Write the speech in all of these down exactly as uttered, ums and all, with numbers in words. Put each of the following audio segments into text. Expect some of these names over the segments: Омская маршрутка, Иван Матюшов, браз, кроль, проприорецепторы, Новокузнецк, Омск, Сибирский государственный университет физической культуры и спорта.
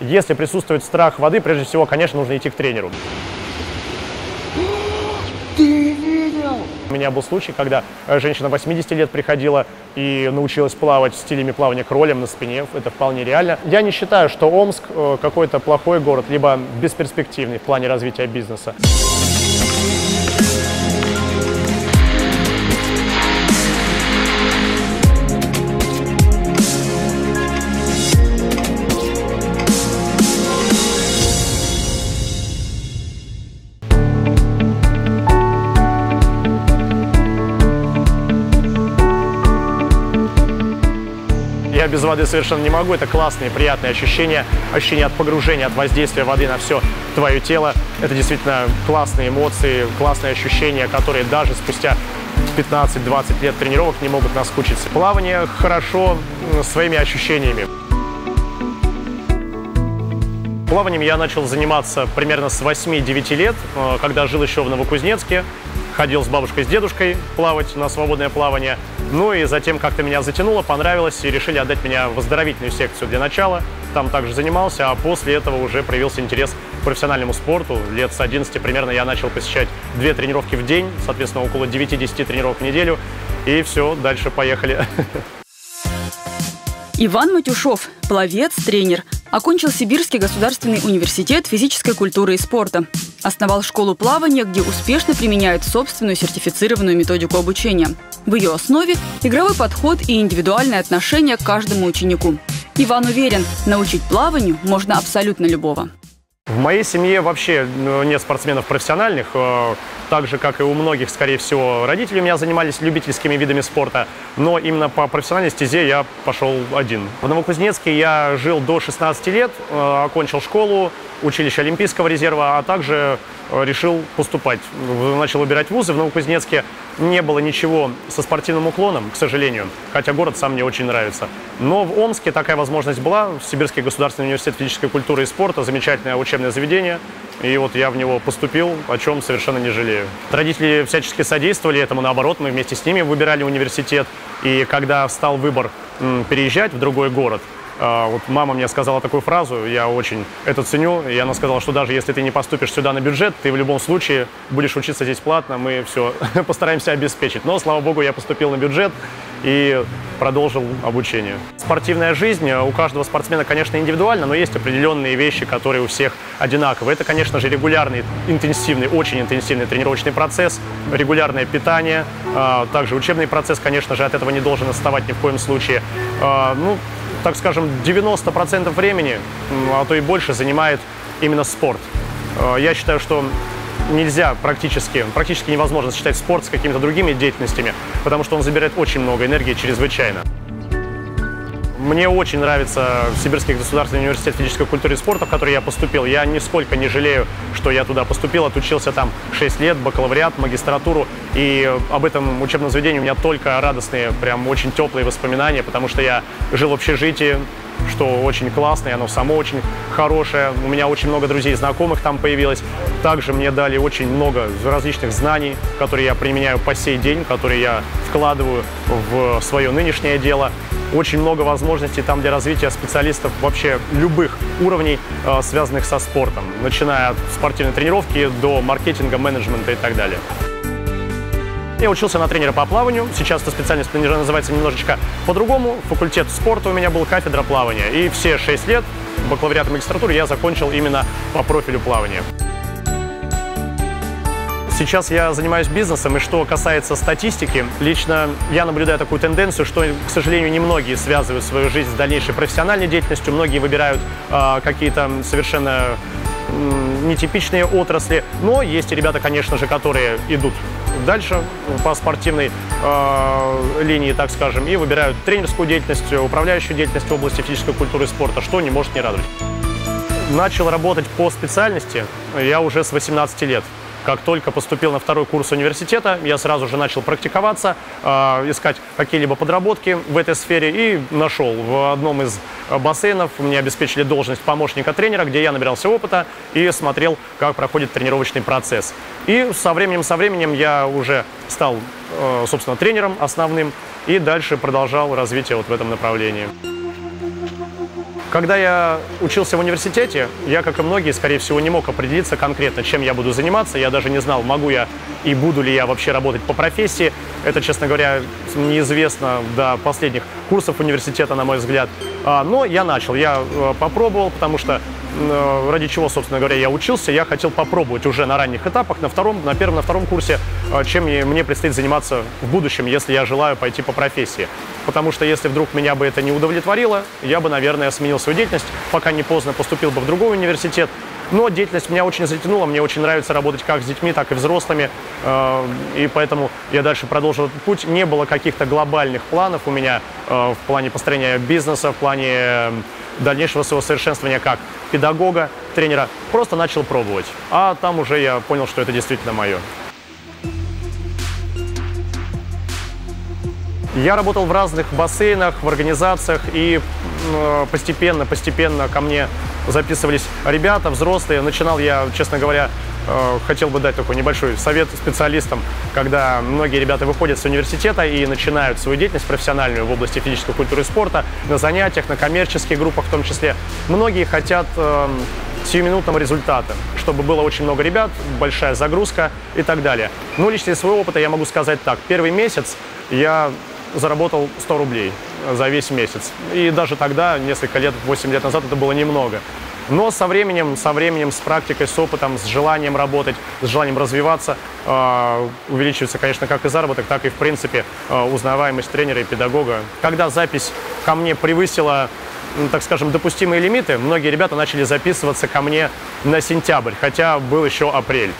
Если присутствует страх воды, прежде всего, конечно, нужно идти к тренеру. Ты видел? У меня был случай, когда женщина восьмидесяти лет приходила и научилась плавать стилями плавания кролем на спине. Это вполне реально. Я не считаю, что Омск какой-то плохой город, либо бесперспективный в плане развития бизнеса. Я без воды совершенно не могу. Это классные, приятные ощущения. Ощущения от погружения, от воздействия воды на все твое тело. Это действительно классные эмоции, классные ощущения, которые даже спустя пятнадцать-двадцать лет тренировок не могут наскучиться. Плавание хорошо своими ощущениями. Плаванием я начал заниматься примерно с восьми-девяти лет, когда жил еще в Новокузнецке. Ходил с бабушкой, с дедушкой плавать на свободное плавание. Ну и затем как-то меня затянуло, понравилось, и решили отдать меня в оздоровительную секцию для начала. Там также занимался, а после этого уже проявился интерес к профессиональному спорту. Лет с одиннадцати примерно я начал посещать две тренировки в день, соответственно, около девяти-десяти тренировок в неделю. И все, дальше поехали. Иван Матюшов, пловец, тренер. Окончил Сибирский государственный университет физической культуры и спорта. Основал школу плавания, где успешно применяют собственную сертифицированную методику обучения. В ее основе – игровой подход и индивидуальное отношение к каждому ученику. Иван уверен, научить плаванию можно абсолютно любого. В моей семье вообще нет спортсменов профессиональных. Так же, как и у многих, скорее всего, родители у меня занимались любительскими видами спорта. Но именно по профессиональной стезе я пошел один. В Новокузнецке я жил до шестнадцати лет, окончил школу, училище Олимпийского резерва, а также решил поступать. Начал выбирать вузы. В Новокузнецке не было ничего со спортивным уклоном, к сожалению, хотя город сам мне очень нравится. Но в Омске такая возможность была. Сибирский государственный университет физической культуры и спорта, замечательное учебное заведение. И вот я в него поступил, о чем совершенно не жалею. Родители всячески содействовали этому, наоборот, мы вместе с ними выбирали университет. И когда встал выбор переезжать в другой город, вот мама мне сказала такую фразу, я очень это ценю, и она сказала, что даже если ты не поступишь сюда на бюджет, ты в любом случае будешь учиться здесь платно, мы все постараемся обеспечить. Но, слава богу, я поступил на бюджет и продолжил обучение. Спортивная жизнь у каждого спортсмена, конечно, индивидуально, но есть определенные вещи, которые у всех одинаковые. Это, конечно же, регулярный, интенсивный, очень интенсивный тренировочный процесс, регулярное питание, также учебный процесс, конечно же, от этого не должен отставать ни в коем случае. Ну, так скажем, девяносто процентов времени, а то и больше, занимает именно спорт. Я считаю, что нельзя практически, практически невозможно сочетать спорт с какими-то другими деятельностями, потому что он забирает очень много энергии чрезвычайно. Мне очень нравится Сибирский государственный университет физической культуры и спорта, в который я поступил. Я нисколько не жалею, что я туда поступил, отучился там шесть лет, бакалавриат, магистратуру. И об этом учебном заведении у меня только радостные, прям очень теплые воспоминания, потому что я жил в общежитии, что очень классно, и оно само очень хорошее. У меня очень много друзей и знакомых там появилось. Также мне дали очень много различных знаний, которые я применяю по сей день, которые я вкладываю в свое нынешнее дело. Очень много возможностей там для развития специалистов вообще любых уровней, связанных со спортом, начиная от спортивной тренировки до маркетинга, менеджмента и так далее. Я учился на тренера по плаванию, сейчас эта специальность называется немножечко по-другому. Факультет спорта у меня был, кафедра плавания. И все шесть лет бакалавриата и магистратуры я закончил именно по профилю плавания. Сейчас я занимаюсь бизнесом, и что касается статистики, лично я наблюдаю такую тенденцию, что, к сожалению, немногие связывают свою жизнь с дальнейшей профессиональной деятельностью, многие выбирают э, какие-то совершенно э, нетипичные отрасли, но есть и ребята, конечно же, которые идут дальше по спортивной э, линии, так скажем, и выбирают тренерскую деятельность, управляющую деятельность в области физической культуры и спорта, что не может не радовать. Начал работать по специальности я уже с восемнадцати лет. Как только поступил на второй курс университета, я сразу же начал практиковаться, э, искать какие-либо подработки в этой сфере и нашел. В одном из бассейнов мне обеспечили должность помощника тренера, где я набирался опыта и смотрел, как проходит тренировочный процесс. И со временем, со временем я уже стал, э, собственно, тренером основным и дальше продолжал развитие вот в этом направлении. Когда я учился в университете, я, как и многие, скорее всего, не мог определиться конкретно, чем я буду заниматься. Я даже не знал, могу я и буду ли я вообще работать по профессии. Это, честно говоря, неизвестно до последних курсов университета, на мой взгляд. Но я начал, я попробовал, потому что ради чего, собственно говоря, я учился, я хотел попробовать уже на ранних этапах, на втором, на первом, на втором курсе, чем мне предстоит заниматься в будущем, если я желаю пойти по профессии. Потому что если вдруг меня бы это не удовлетворило, я бы, наверное, сменил свою деятельность, пока не поздно поступил бы в другой университет. Но деятельность меня очень затянула, мне очень нравится работать как с детьми, так и взрослыми, и поэтому я дальше продолжил этот путь. Не было каких-то глобальных планов у меня в плане построения бизнеса, в плане дальнейшего своего совершенствования как педагога, тренера. Просто начал пробовать, а там уже я понял, что это действительно мое. Я работал в разных бассейнах, в организациях, и постепенно, постепенно ко мне записывались ребята, взрослые. Начинал я, честно говоря, хотел бы дать такой небольшой совет специалистам, когда многие ребята выходят с университета и начинают свою деятельность профессиональную в области физической культуры и спорта, на занятиях, на коммерческих группах в том числе. Многие хотят э, сиюминутного результата, чтобы было очень много ребят, большая загрузка и так далее. Ну, лично из своего опыта я могу сказать так. Первый месяц я заработал сто рублей за весь месяц. И даже тогда, несколько лет, восемь лет назад, это было немного. Но со временем, со временем, с практикой, с опытом, с желанием работать, с желанием развиваться, э, увеличивается, конечно, как и заработок, так и, в принципе, э, узнаваемость тренера и педагога. Когда запись ко мне превысила, ну, так скажем, допустимые лимиты, многие ребята начали записываться ко мне на сентябрь, хотя был еще апрель.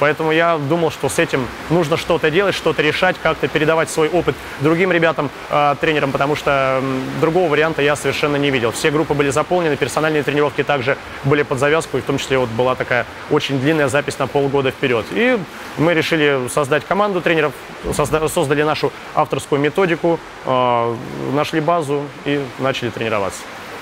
Поэтому я думал, что с этим нужно что-то делать, что-то решать, как-то передавать свой опыт другим ребятам, э, тренерам, потому что э, другого варианта я совершенно не видел. Все группы были заполнены, персональные тренировки также были под завязку, и в том числе вот была такая очень длинная запись на полгода вперед. И мы решили создать команду тренеров, созда- создали нашу авторскую методику, э, нашли базу и начали тренироваться.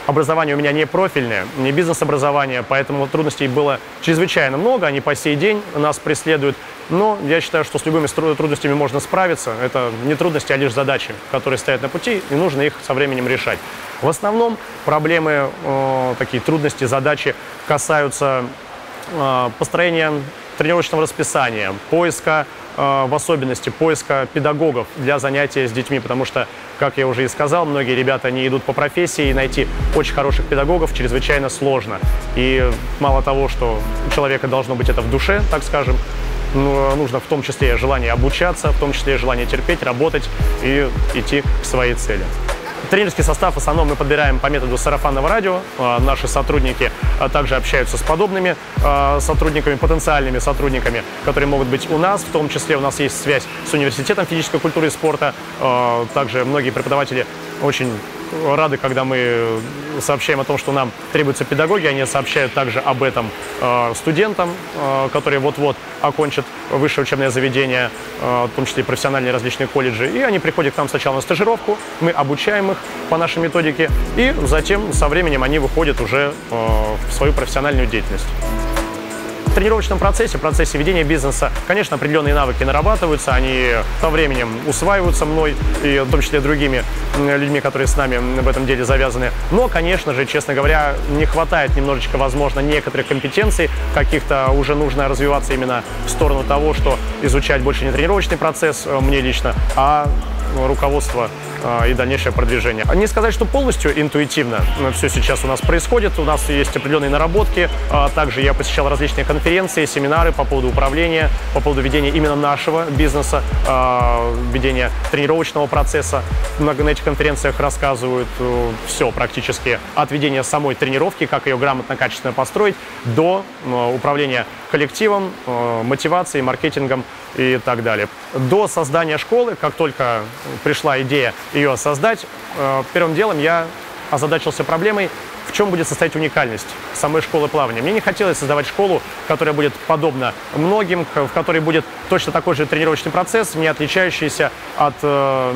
Образование у меня не профильное, не бизнес-образование, поэтому трудностей было чрезвычайно много, они по сей день нас преследуют. Но я считаю, что с любыми трудностями можно справиться. Это не трудности, а лишь задачи, которые стоят на пути, и нужно их со временем решать. В основном проблемы, э, такие трудности, задачи касаются э, построения тренировочного расписания, поиска, в особенности поиска педагогов для занятия с детьми, потому что, как я уже и сказал, многие ребята не идут по профессии, и найти очень хороших педагогов чрезвычайно сложно. И мало того, что у человека должно быть это в душе, так скажем, нужно в том числе желание обучаться, в том числе желание терпеть, работать и идти к своей цели. Тренерский состав в основном мы подбираем по методу сарафанного радио. Наши сотрудники также общаются с подобными сотрудниками, потенциальными сотрудниками, которые могут быть у нас. В том числе у нас есть связь с университетом физической культуры и спорта. Также многие преподаватели очень рады, когда мы сообщаем о том, что нам требуются педагоги. Они сообщают также об этом студентам, которые вот-вот окончат высшее учебное заведение, в том числе и профессиональные различные колледжи. И они приходят к нам сначала на стажировку, мы обучаем их по нашей методике, и затем со временем они выходят уже в свою профессиональную деятельность. В тренировочном процессе, в процессе ведения бизнеса, конечно, определенные навыки нарабатываются, они со временем усваиваются мной и в том числе другими людьми, которые с нами в этом деле завязаны. Но, конечно же, честно говоря, не хватает немножечко, возможно, некоторых компетенций, каких-то уже нужно развиваться именно в сторону того, что изучать больше не тренировочный процесс мне лично, а руководство и дальнейшее продвижение. Не сказать, что полностью интуитивно все сейчас у нас происходит. У нас есть определенные наработки. Также я посещал различные конференции, семинары по поводу управления, по поводу ведения именно нашего бизнеса, ведения тренировочного процесса. На этих конференциях рассказывают все практически. От ведения самой тренировки, как ее грамотно, качественно построить, до управления коллективом, мотивацией, маркетингом и так далее. До создания школы, как только пришла идея ее создать, первым делом я озадачился проблемой, в чем будет состоять уникальность самой школы плавания. Мне не хотелось создавать школу, которая будет подобна многим, в которой будет точно такой же тренировочный процесс, не отличающийся от э,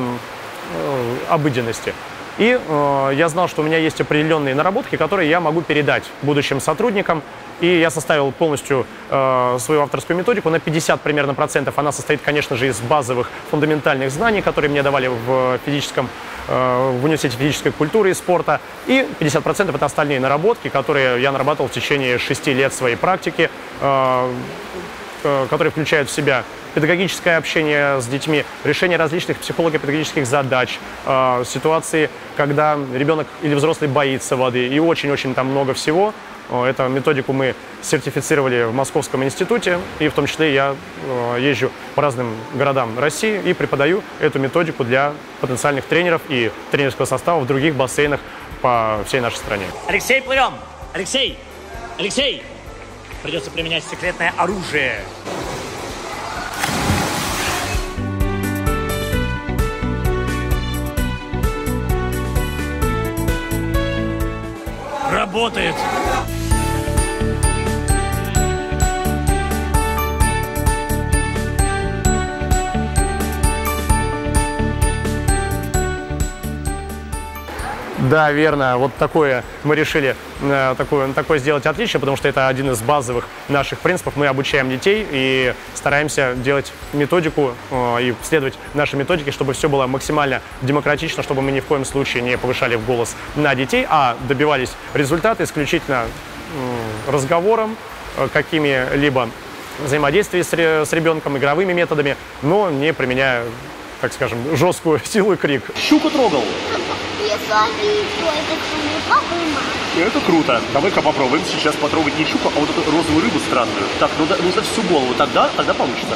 обыденности. И э, я знал, что у меня есть определенные наработки, которые я могу передать будущим сотрудникам. И я составил полностью э, свою авторскую методику. На пятьдесят примерно процентов она состоит, конечно же, из базовых фундаментальных знаний, которые мне давали в, физическом, э, в университете физической культуры и спорта. И пятьдесят процентов это остальные наработки, которые я нарабатывал в течение шести лет своей практики, э, э, которые включают в себя педагогическое общение с детьми, решение различных психолого-педагогических задач, э, ситуации, когда ребенок или взрослый боится воды, и очень-очень там много всего. Эту методику мы сертифицировали в Московском институте, и в том числе я езжу по разным городам России и преподаю эту методику для потенциальных тренеров и тренерского состава в других бассейнах по всей нашей стране. Алексей, плывем! Алексей! Алексей! Придется применять секретное оружие. Работает! Да, верно. Вот такое мы решили э, такое, такое сделать отличие, потому что это один из базовых наших принципов. Мы обучаем детей и стараемся делать методику э, и следовать нашей методике, чтобы все было максимально демократично, чтобы мы ни в коем случае не повышали в голос на детей, а добивались результата исключительно э, разговором, э, какими-либо взаимодействиями с, ре, с ребенком, игровыми методами, но не применяя, так скажем, жесткую силу и крик. Щуку трогал! Это круто. Давай-ка попробуем сейчас потрогать не щуку, а вот эту розовую рыбу странную. Так, ну за ну, всю голову, тогда, тогда получится.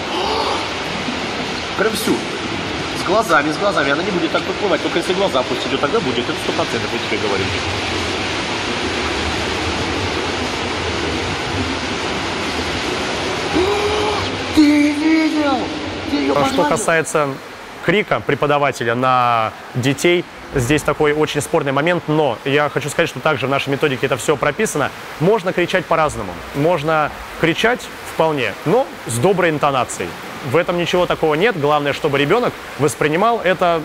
Прям всю. С глазами, с глазами. Она не будет так подплывать. Только если глаза пусть идет, тогда будет. Это сто процентов, я тебе говорю. Ты видел? Ты ее пожарил? Что касается крика преподавателя на детей, здесь такой очень спорный момент, но я хочу сказать, что также в нашей методике это все прописано. Можно кричать по-разному. Можно кричать вполне, но с доброй интонацией. В этом ничего такого нет. Главное, чтобы ребенок воспринимал это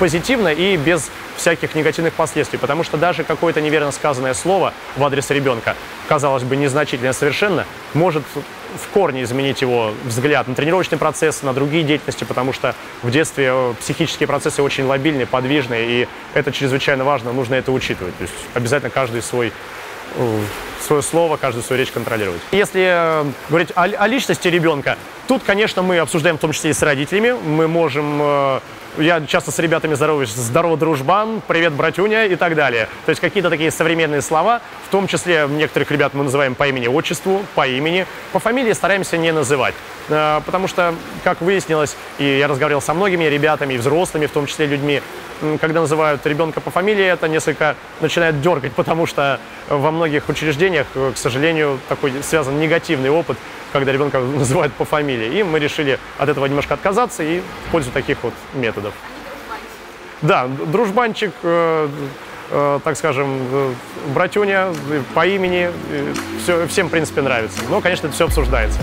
позитивно и без всяких негативных последствий. Потому что даже какое-то неверно сказанное слово в адрес ребенка, казалось бы, незначительное совершенно, может в корне изменить его взгляд на тренировочный процесс, на другие деятельности, потому что в детстве психические процессы очень лобильные, подвижные, и это чрезвычайно важно, нужно это учитывать. То есть обязательно каждый свой, свое слово, каждую свою речь контролировать. Если говорить о, о личности ребенка, тут, конечно, мы обсуждаем в том числе и с родителями, мы можем... Я часто с ребятами здороваюсь. Здорово, дружбан, привет, братюня и так далее. То есть какие-то такие современные слова. В том числе некоторых ребят мы называем по имени-отчеству, по имени. По фамилии стараемся не называть. Потому что, как выяснилось, и я разговаривал со многими ребятами, и взрослыми, в том числе людьми, когда называют ребенка по фамилии, это несколько начинает дергать, потому что во многих учреждениях, к сожалению, такой связан негативный опыт, когда ребенка называют по фамилии. И мы решили от этого немножко отказаться и в пользу таких вот методов. Да, дружбанчик, э, э, так скажем, э, братюня по имени, э, все, всем, в принципе, нравится. Но, конечно, это все обсуждается.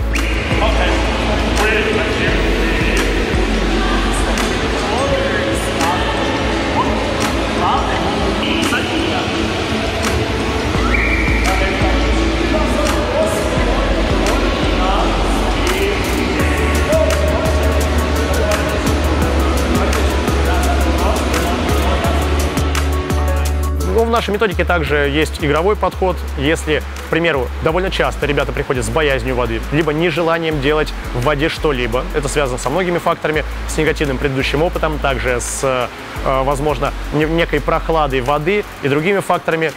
В нашей методике также есть игровой подход. Если, к примеру, довольно часто ребята приходят с боязнью воды, либо нежеланием делать в воде что-либо. Это связано со многими факторами, с негативным предыдущим опытом, также с, возможно, некой прохладой воды и другими факторами.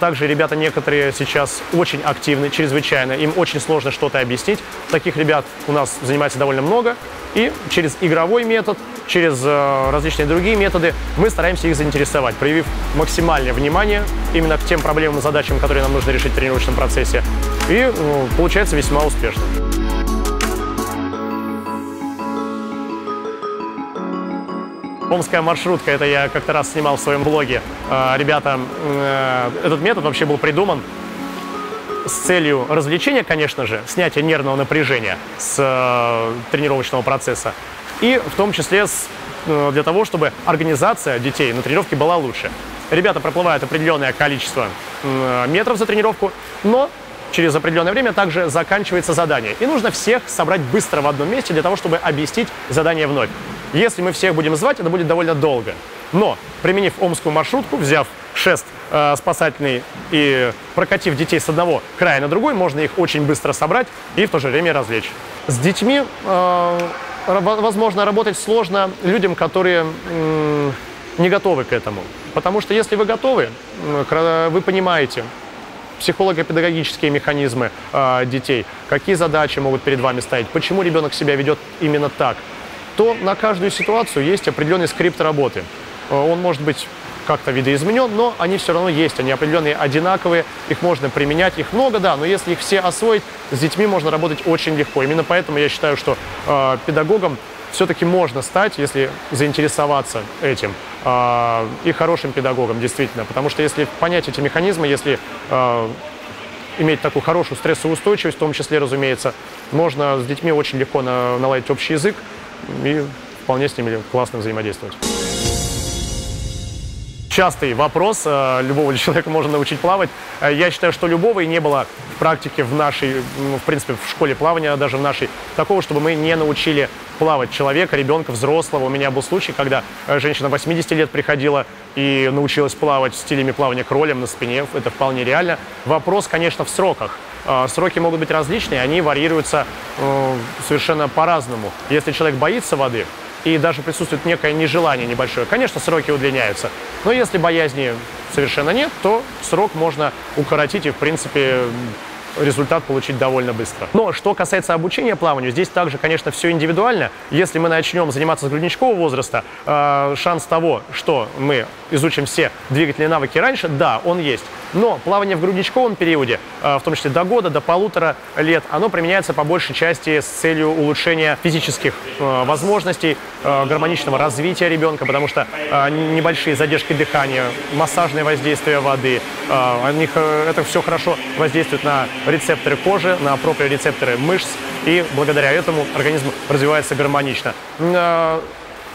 Также ребята некоторые сейчас очень активны, чрезвычайно, им очень сложно что-то объяснить. Таких ребят у нас занимается довольно много. И через игровой метод, через различные другие методы мы стараемся их заинтересовать, проявив максимальное внимание именно к тем проблемам и задачам, которые нам нужно решить в тренировочном процессе. И получается весьма успешно. Омская маршрутка, это я как-то раз снимал в своем блоге. Ребята, этот метод вообще был придуман с целью развлечения, конечно же, снятия нервного напряжения с тренировочного процесса и в том числе с для того, чтобы организация детей на тренировке была лучше. Ребята проплывают определенное количество метров за тренировку, но через определенное время также заканчивается задание. И нужно всех собрать быстро в одном месте для того, чтобы объяснить задание вновь. Если мы всех будем звать, это будет довольно долго. Но, применив омскую маршрутку, взяв шест э, спасательный и прокатив детей с одного края на другой, можно их очень быстро собрать и в то же время развлечь. С детьми, э, возможно, работать сложно людям, которые э, не готовы к этому. Потому что если вы готовы, вы понимаете психолого-педагогические механизмы э, детей, какие задачи могут перед вами стоять, почему ребенок себя ведет именно так, то на каждую ситуацию есть определенный скрипт работы. Он может быть как-то видоизменен, но они все равно есть, они определенные одинаковые, их можно применять, их много, да, но если их все освоить, с детьми можно работать очень легко. Именно поэтому я считаю, что э, педагогом все-таки можно стать, если заинтересоваться этим, э, и хорошим педагогом, действительно. Потому что если понять эти механизмы, если э, иметь такую хорошую стрессоустойчивость, в том числе, разумеется, можно с детьми очень легко на, наладить общий язык и вполне с ними классно взаимодействовать. Частый вопрос, любого ли человека можно научить плавать. Я считаю, что любого и не было в практике в нашей, в принципе, в школе плавания, даже в нашей, такого, чтобы мы не научили плавать человека, ребенка, взрослого. У меня был случай, когда женщина восьмидесяти лет приходила и научилась плавать стилями плавания кролем на спине. Это вполне реально. Вопрос, конечно, в сроках. Сроки могут быть различные, они варьируются совершенно по-разному. Если человек боится воды, и даже присутствует некое нежелание небольшое, конечно, сроки удлиняются. Но если боязни совершенно нет, то срок можно укоротить и, в принципе, результат получить довольно быстро. Но что касается обучения плаванию, здесь также, конечно, все индивидуально. Если мы начнем заниматься с грудничкового возраста, э, шанс того, что мы изучим все двигательные навыки раньше, да, он есть. Но плавание в грудничковом периоде, э, в том числе до года, до полутора лет, оно применяется по большей части с целью улучшения физических э, возможностей, э, гармоничного развития ребенка, потому что э, небольшие задержки дыхания, массажные воздействия воды, э, у них, э, это все хорошо воздействует на рецепторы кожи, на проприорецепторы мышц, и благодаря этому организм развивается гармонично.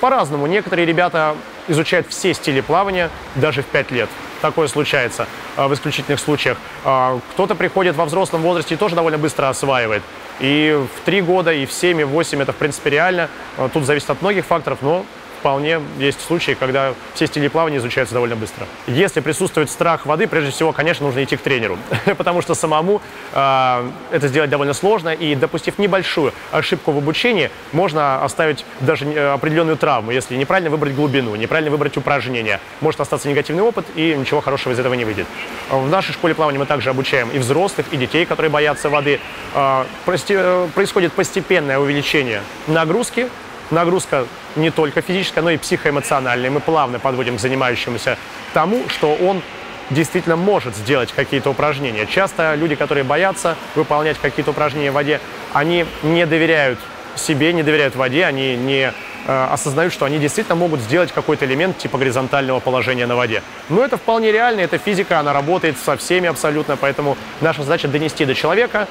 По-разному. Некоторые ребята изучают все стили плавания даже в пять лет. Такое случается в исключительных случаях. Кто-то приходит во взрослом возрасте и тоже довольно быстро осваивает. И в три года, и в семь, и в восемь это, в принципе, реально. Тут зависит от многих факторов, но вполне есть случаи, когда все стили плавания изучаются довольно быстро. Если присутствует страх воды, прежде всего, конечно, нужно идти к тренеру, потому что самому э, это сделать довольно сложно, и, допустив небольшую ошибку в обучении, можно оставить даже определенную травму, если неправильно выбрать глубину, неправильно выбрать упражнение. Может остаться негативный опыт, и ничего хорошего из этого не выйдет. В нашей школе плавания мы также обучаем и взрослых, и детей, которые боятся воды. Э, прости, происходит постепенное увеличение нагрузки. Нагрузка не только физическая, но и психоэмоциональная. Мы плавно подводим к занимающемуся тому, что он действительно может сделать какие-то упражнения. Часто люди, которые боятся выполнять какие-то упражнения в воде, они не доверяют себе, не доверяют воде, они не э, осознают, что они действительно могут сделать какой-то элемент типа горизонтального положения на воде. Но это вполне реально, это физика, она работает со всеми абсолютно, поэтому наша задача донести до человека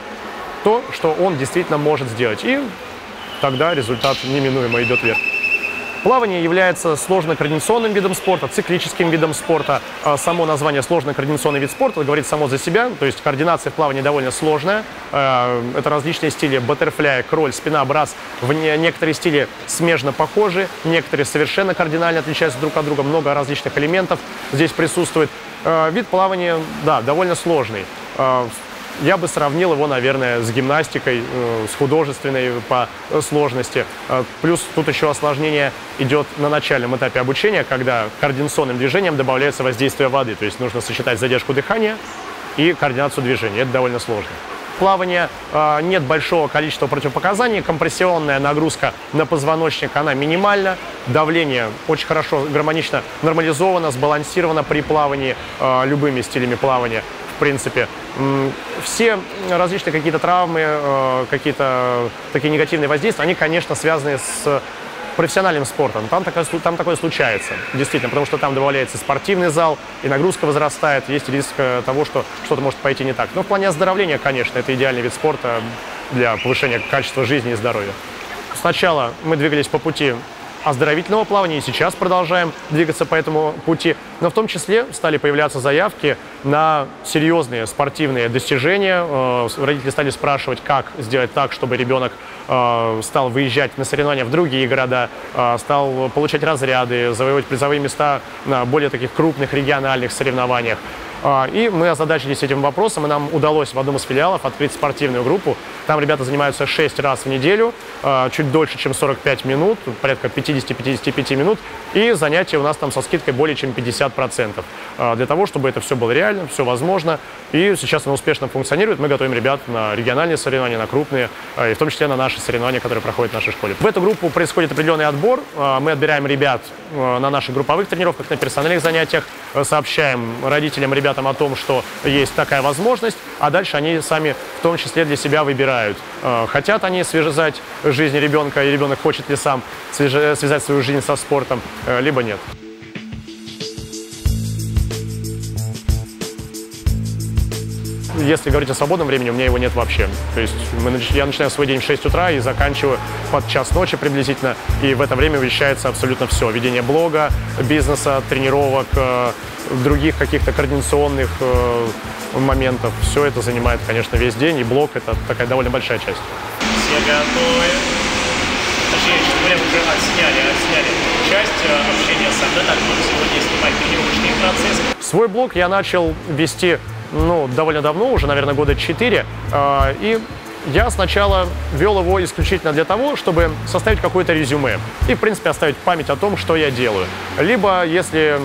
то, что он действительно может сделать. И тогда результат неминуемо идет вверх. Плавание является сложно-координационным видом спорта, циклическим видом спорта. Само название «сложно-координационный вид спорта» говорит само за себя, то есть координация в плавании довольно сложная. Это различные стили баттерфляя, кроль, спина, браз. В некоторые стили смежно похожи, некоторые совершенно кардинально отличаются друг от друга, много различных элементов здесь присутствует. Вид плавания, да, довольно сложный. Я бы сравнил его, наверное, с гимнастикой, с художественной по сложности. Плюс тут еще осложнение идет на начальном этапе обучения, когда координационным движением добавляется воздействие воды. То есть нужно сочетать задержку дыхания и координацию движения. Это довольно сложно. Плавание нет большого количества противопоказаний. Компрессионная нагрузка на позвоночник, она минимальна. Давление очень хорошо, гармонично нормализовано, сбалансировано при плавании любыми стилями плавания. В принципе, все различные какие-то травмы, какие-то такие негативные воздействия, они, конечно, связаны с профессиональным спортом. Там такое, там такое случается, действительно, потому что там добавляется спортивный зал, и нагрузка возрастает, есть риск того, что что-то может пойти не так. Но в плане оздоровления, конечно, это идеальный вид спорта для повышения качества жизни и здоровья. Сначала мы двигались по пути оздоровительного плавания, и сейчас продолжаем двигаться по этому пути. Но в том числе стали появляться заявки на серьезные спортивные достижения. Родители стали спрашивать, как сделать так, чтобы ребенок стал выезжать на соревнования в другие города, стал получать разряды, завоевывать призовые места на более таких крупных региональных соревнованиях. И мы озадачились этим вопросом, и нам удалось в одном из филиалов открыть спортивную группу. Там ребята занимаются шесть раз в неделю, чуть дольше, чем сорок пять минут, порядка пятидесяти — пятидесяти пяти минут. И занятия у нас там со скидкой более чем пятьдесят процентов. Для того, чтобы это все было реально, все возможно. И сейчас оно успешно функционирует. Мы готовим ребят на региональные соревнования, на крупные, и в том числе на наши соревнования, которые проходят в нашей школе. В эту группу происходит определенный отбор. Мы отбираем ребят на наших групповых тренировках, на персональных занятиях, сообщаем родителям ребят о том, что есть такая возможность, а дальше они сами в том числе для себя выбирают. Хотят они связать жизнь ребенка, и ребенок хочет ли сам связать свою жизнь со спортом, либо нет. Если говорить о свободном времени, у меня его нет вообще. То есть мы, я начинаю свой день в шесть утра и заканчиваю под час ночи приблизительно. И в это время вещается абсолютно все. Ведение блога, бизнеса, тренировок, других каких-то координационных моментов. Все это занимает, конечно, весь день. И блог – это такая довольно большая часть. Все готовы. Точнее, прям уже отсняли, отсняли. Часть общения со мной. Так, будем сегодня снимать тренировочный процесс. Свой блог я начал вести... ну, довольно давно, уже, наверное, года четыре. И я сначала вел его исключительно для того, чтобы составить какое-то резюме и, в принципе, оставить память о том, что я делаю. Либо, если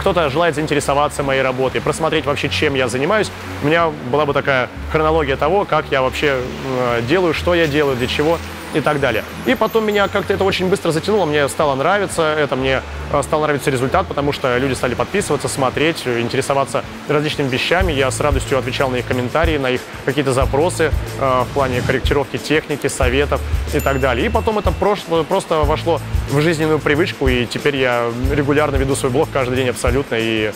кто-то желает заинтересоваться моей работой, просмотреть вообще, чем я занимаюсь, у меня была бы такая хронология того, как я вообще делаю, что я делаю, для чего и так далее. И потом меня как-то это очень быстро затянуло, мне стало нравиться, это мне стал нравиться результат, потому что люди стали подписываться, смотреть, интересоваться различными вещами. Я с радостью отвечал на их комментарии, на их какие-то запросы э, в плане корректировки техники, советов и так далее. И потом это прошло, просто вошло в жизненную привычку, и теперь я регулярно веду свой блог каждый день абсолютно, и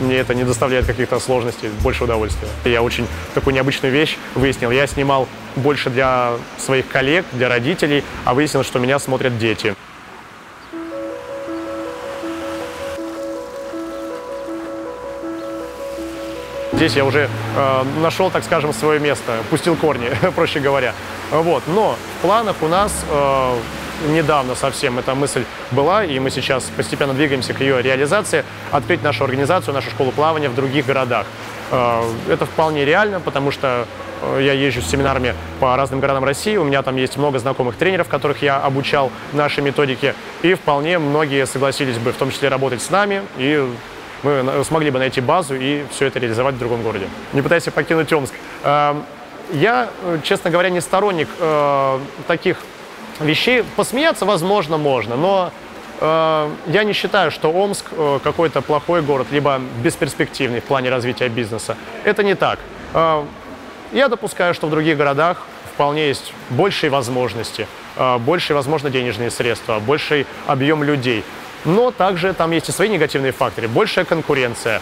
мне это не доставляет каких-то сложностей, больше удовольствия. Я очень такую необычную вещь выяснил. Я снимал больше для своих коллег, для родителей, а выяснилось, что меня смотрят дети. Здесь я уже э, нашел, так скажем, свое место, пустил корни, проще говоря. Вот. Но в планах у нас... Э, недавно совсем эта мысль была, и мы сейчас постепенно двигаемся к ее реализации, открыть нашу организацию, нашу школу плавания в других городах. Это вполне реально, потому что я езжу с семинарами по разным городам России, у меня там есть много знакомых тренеров, которых я обучал нашей методике, и вполне многие согласились бы, в том числе, работать с нами, и мы смогли бы найти базу и все это реализовать в другом городе. Не пытайся покинуть Омск. Я, честно говоря, не сторонник таких вещей. Посмеяться, возможно, можно, но э, я не считаю, что Омск э, какой-то плохой город, либо бесперспективный в плане развития бизнеса. Это не так. Э, я допускаю, что в других городах вполне есть большие возможности, э, больше, возможно, денежные средства, больший объем людей. Но также там есть и свои негативные факторы. Большая конкуренция,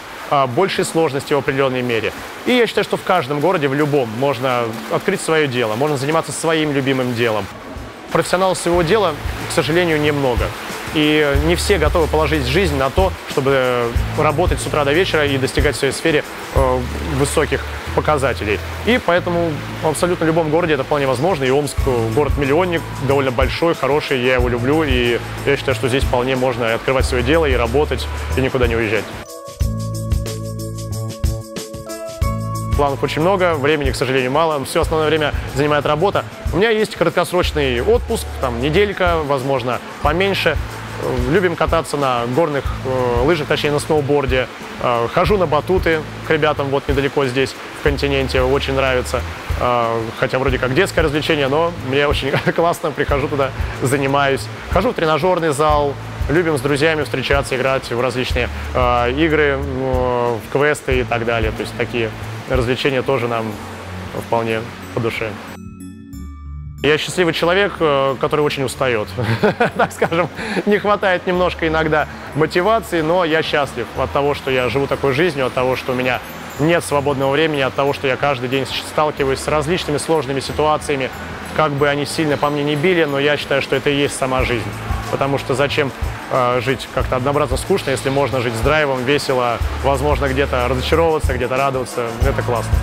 большие сложности в определенной мере. И я считаю, что в каждом городе, в любом, можно открыть свое дело, можно заниматься своим любимым делом. Профессионалов своего дела, к сожалению, немного. И не все готовы положить жизнь на то, чтобы работать с утра до вечера и достигать в своей сфере э, высоких показателей. И поэтому в абсолютно любом городе это вполне возможно. И Омск – город-миллионник, довольно большой, хороший, я его люблю. И я считаю, что здесь вполне можно открывать свое дело и работать, и никуда не уезжать. Планов очень много, времени, к сожалению, мало. Все основное время занимает работа. У меня есть краткосрочный отпуск, там неделька, возможно, поменьше. Любим кататься на горных э, лыжах, точнее на сноуборде. Э, хожу на батуты к ребятам вот недалеко здесь, в континенте, очень нравится. Э, хотя вроде как детское развлечение, но мне очень классно, прихожу туда, занимаюсь. Хожу в тренажерный зал. Любим с друзьями встречаться, играть в различные э, игры, э, в квесты и так далее. То есть такие развлечения тоже нам вполне по душе. Я счастливый человек, который очень устает. Так скажем, не хватает немножко иногда мотивации, но я счастлив от того, что я живу такой жизнью, от того, что у меня нет свободного времени, от того, что я каждый день сталкиваюсь с различными сложными ситуациями. Как бы они сильно по мне не били, но я считаю, что это и есть сама жизнь. потому что зачем э, жить как-то однообразно скучно, если можно жить с драйвом, весело, возможно, где-то разочаровываться, где-то радоваться. Это классно.